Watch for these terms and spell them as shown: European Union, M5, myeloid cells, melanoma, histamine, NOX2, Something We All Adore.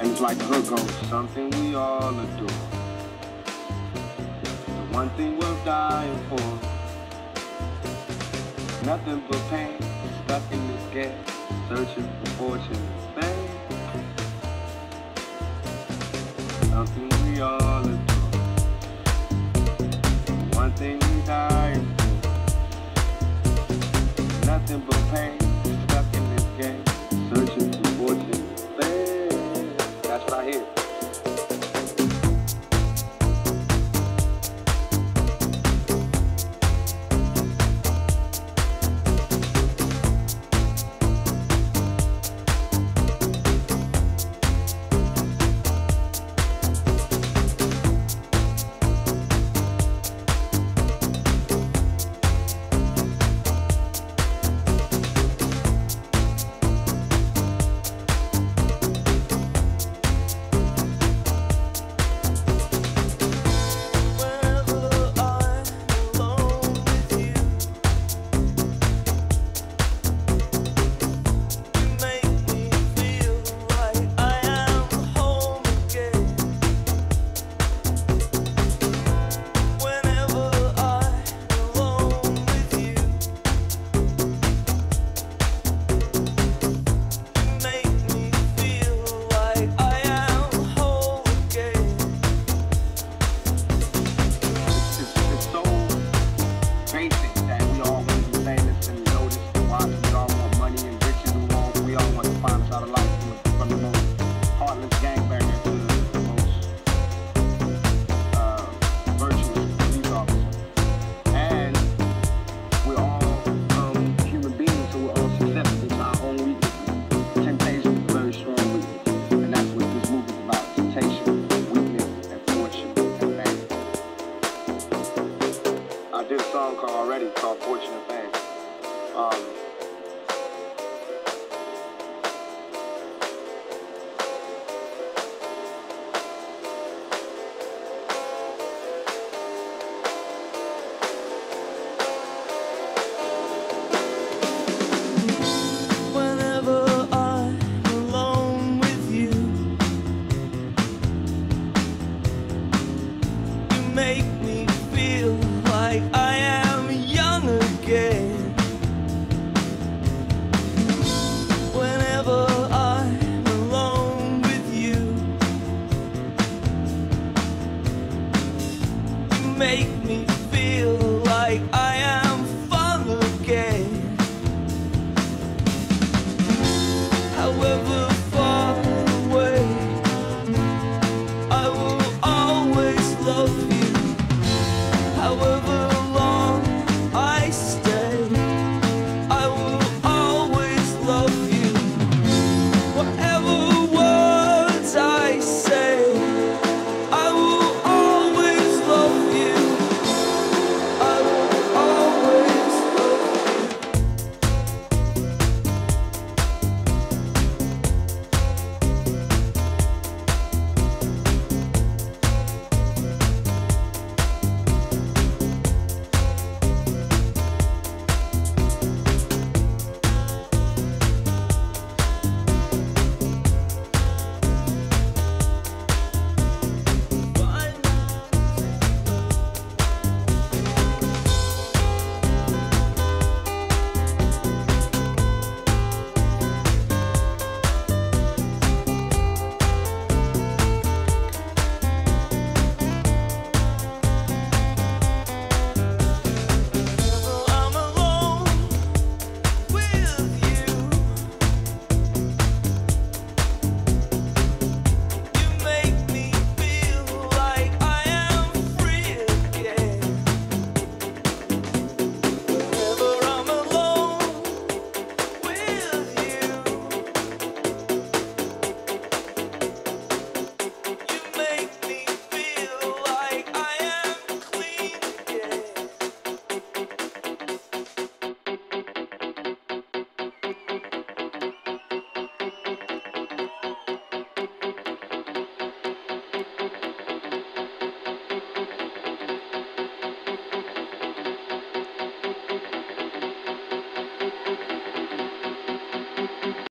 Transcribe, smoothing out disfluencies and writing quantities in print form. And it's like the hook goes, something we all adore. The one thing worth dying for. Nothing but pain, stuck in this gap, searching for fortune and fame. Something we all adore. The one thing we dying for. Nothing but pain.